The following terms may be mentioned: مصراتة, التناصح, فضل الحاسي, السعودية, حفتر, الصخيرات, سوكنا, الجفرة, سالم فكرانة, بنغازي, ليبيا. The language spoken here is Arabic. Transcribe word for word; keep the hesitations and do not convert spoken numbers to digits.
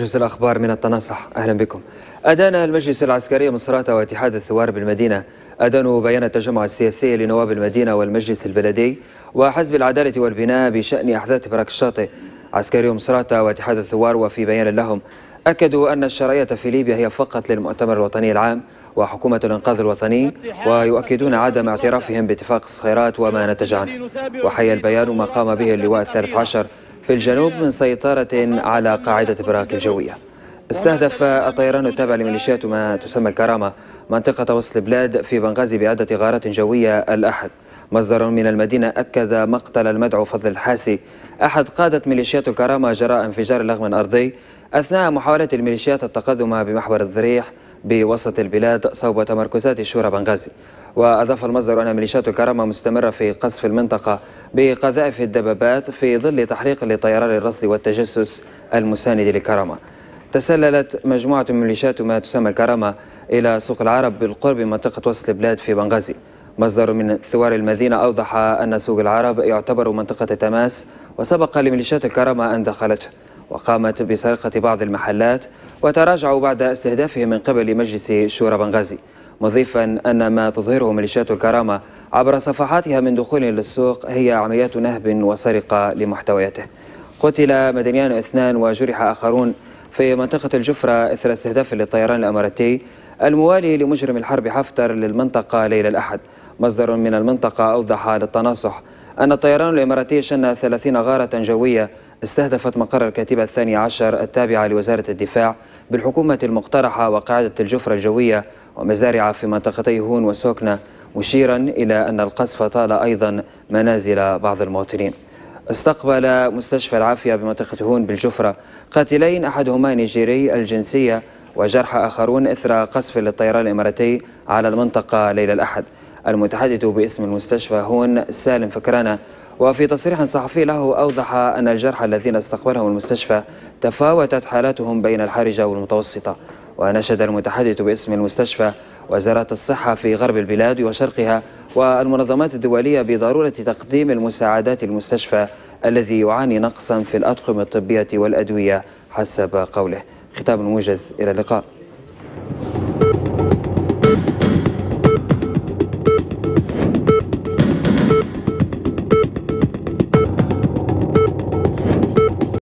موجز الأخبار من التناصح، أهلا بكم. أدان المجلس العسكري مصراتة واتحاد الثوار بالمدينة أدانوا بيان التجمع السياسي لنواب المدينة والمجلس البلدي وحزب العدالة والبناء بشأن أحداث برك الشاطئ. عسكري مصراتة واتحاد الثوار وفي بيان لهم أكدوا أن الشرعية في ليبيا هي فقط للمؤتمر الوطني العام وحكومة الإنقاذ الوطني، ويؤكدون عدم اعترافهم باتفاق الصخيرات وما نتج عنه. وحي البيان ما قام به اللواء الثالث عشر في الجنوب من سيطرة على قاعدة براك الجوية. استهدف الطيران التابع لميليشيات ما تسمى الكرامة منطقة وسط البلاد في بنغازي بعدة غارات جوية الأحد. مصدر من المدينة أكد مقتل المدعو فضل الحاسي أحد قادة ميليشيات الكرامة جراء انفجار لغم أرضي أثناء محاولة الميليشيات التقدم بمحور الضريح بوسط البلاد صوب تمركزات الشورى بنغازي. وأضاف المصدر أن ميليشيات الكرامة مستمرة في قصف المنطقة بقذائف الدبابات في ظل تحليق لطيران الرصد والتجسس المساند للكرامة. تسللت مجموعة من ميليشيات ما تسمى الكرامة إلى سوق العرب بالقرب من منطقة وسط البلاد في بنغازي. مصدر من ثوار المدينة أوضح أن سوق العرب يعتبر منطقة تماس وسبق لميليشيات الكرامة أن دخلته وقامت بسرقة بعض المحلات وتراجعوا بعد استهدافهم من قبل مجلس شورى بنغازي، مضيفا أن ما تظهره ميليشيات الكرامة عبر صفحاتها من دخول للسوق هي عمليات نهب وسرقة لمحتوياته. قتل مدنيان اثنان وجرح آخرون في منطقة الجفرة إثر استهداف للطيران الأماراتي الموالي لمجرم الحرب حفتر للمنطقة ليلة الأحد. مصدر من المنطقة أوضح للتناصح أن الطيران الإماراتي شن ثلاثين غارة جوية استهدفت مقر الكتيبة الثاني عشر التابعة لوزارة الدفاع بالحكومة المقترحة وقاعدة الجفرة الجوية ومزارع في منطقتي هون وسوكنا، مشيرا إلى أن القصف طال أيضا منازل بعض المواطنين. استقبل مستشفى العافية بمنطقة هون بالجفرة قاتلين أحدهما نيجيري الجنسية وجرح آخرون إثر قصف للطيران الإماراتي على المنطقة ليلة الأحد. المتحدث باسم المستشفى هون سالم فكرانة وفي تصريح صحفي له أوضح أن الجرحى الذين استقبلهم المستشفى تفاوتت حالاتهم بين الحرجة والمتوسطة. ونشد المتحدث باسم المستشفى وزارة الصحة في غرب البلاد وشرقها والمنظمات الدولية بضرورة تقديم المساعدات للمستشفى الذي يعاني نقصا في الأطقم الطبية والأدوية حسب قوله. ختام موجز، إلى اللقاء.